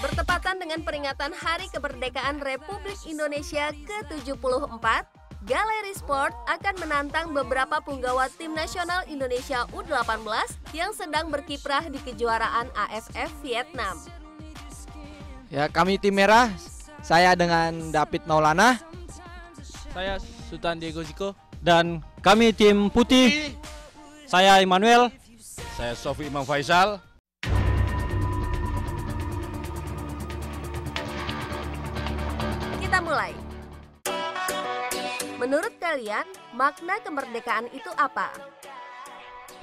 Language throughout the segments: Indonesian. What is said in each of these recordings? Bertepatan dengan peringatan Hari Kemerdekaan Republik Indonesia ke-74, Galeri Sport akan menantang beberapa punggawa tim nasional Indonesia U18 yang sedang berkiprah di kejuaraan AFF Vietnam. Ya, kami tim merah, saya dengan David Maulana, saya Sultan Diego Siko, dan kami tim putih, saya Emmanuel, saya Sofi Imam Faisal. Kita mulai. Menurut kalian, makna kemerdekaan itu apa?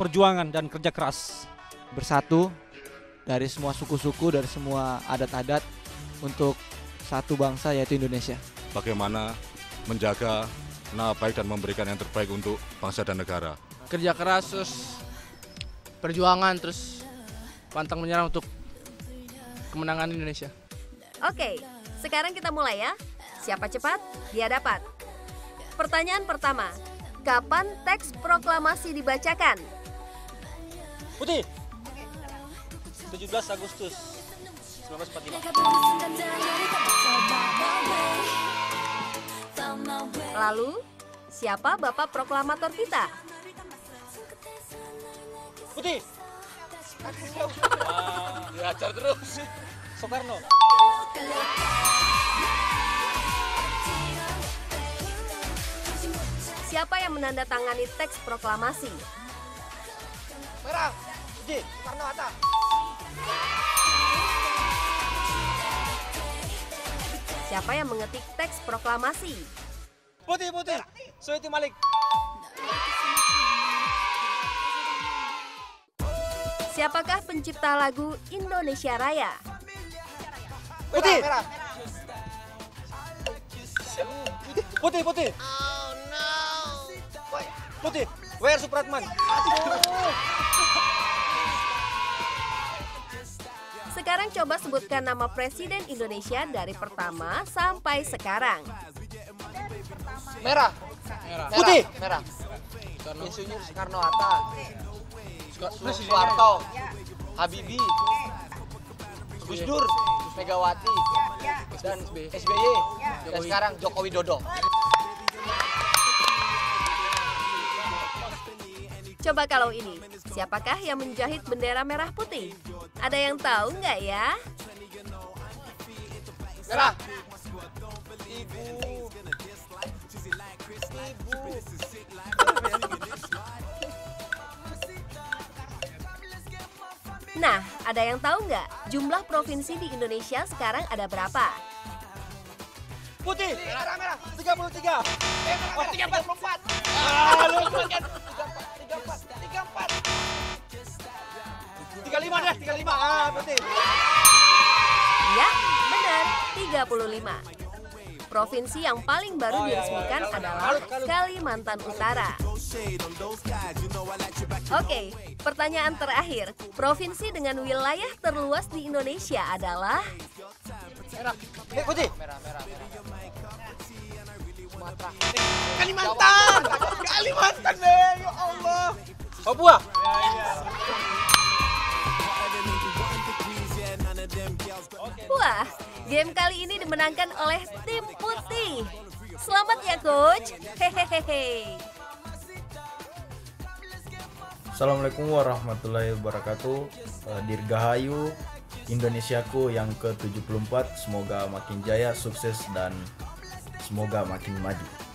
Perjuangan dan kerja keras. Bersatu dari semua suku-suku, dari semua adat-adat untuk satu bangsa yaitu Indonesia. Bagaimana menjaga nama baik dan memberikan yang terbaik untuk bangsa dan negara. Kerja keras, terus perjuangan, terus pantang menyerah untuk kemenangan Indonesia. Oke, sekarang kita mulai ya. Siapa cepat, dia dapat. Pertanyaan pertama, kapan teks proklamasi dibacakan? Putih. 17 Agustus 1945. Lalu, siapa bapak proklamator kita? Putih. Diajar terus. Soekarno. Siapa yang menandatangani teks proklamasi? Merah, J, Soekarno-Hatta. Siapa yang mengetik teks proklamasi? Putih, Soeti Malik. Siapakah pencipta lagu Indonesia Raya? Putih, merah. Putih. Putih, W.R. Supratman. Sekarang coba sebutkan nama Presiden Indonesia dari pertama sampai sekarang. Merah. Putih. Merah. Soekarno-Hatta. Soeharto. Habibie. Gus Dur. Megawati. Dan SBY. Dan sekarang Joko Widodo. Coba kalau ini, siapakah yang menjahit bendera merah putih? Ada yang tahu nggak ya? Merah. Ibu. Nah, ada yang tahu nggak jumlah provinsi di Indonesia sekarang ada berapa? Putih. Merah. 33. Merah. 34. Ya, benar, 35. Provinsi yang paling baru diresmikan adalah Kalimantan Utara. Oke, pertanyaan terakhir. Provinsi dengan wilayah terluas di Indonesia adalah? Kalimantan, ya Allah. Papua. Wah, game kali ini dimenangkan oleh tim putih. Selamat ya, coach. Hehehe. Assalamualaikum warahmatullahi wabarakatuh. Dirgahayu Indonesiaku yang ke-74. Semoga makin jaya, sukses, dan semoga makin maju.